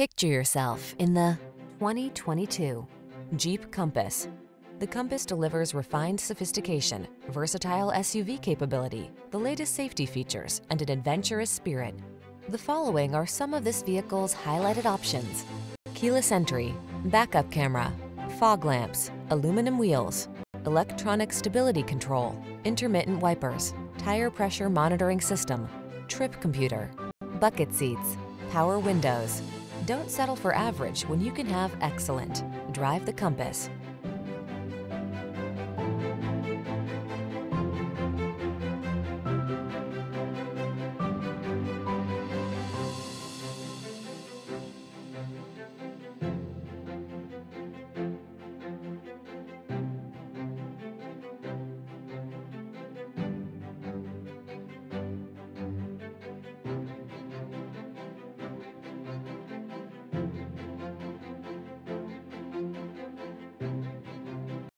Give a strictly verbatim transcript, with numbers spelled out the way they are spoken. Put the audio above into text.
Picture yourself in the twenty twenty-two Jeep Compass. The Compass delivers refined sophistication, versatile S U V capability, the latest safety features, and an adventurous spirit. The following are some of this vehicle's highlighted options: keyless entry, backup camera, fog lamps, aluminum wheels, electronic stability control, intermittent wipers, tire pressure monitoring system, trip computer, bucket seats, power windows. Don't settle for average when you can have excellent. Drive the Compass.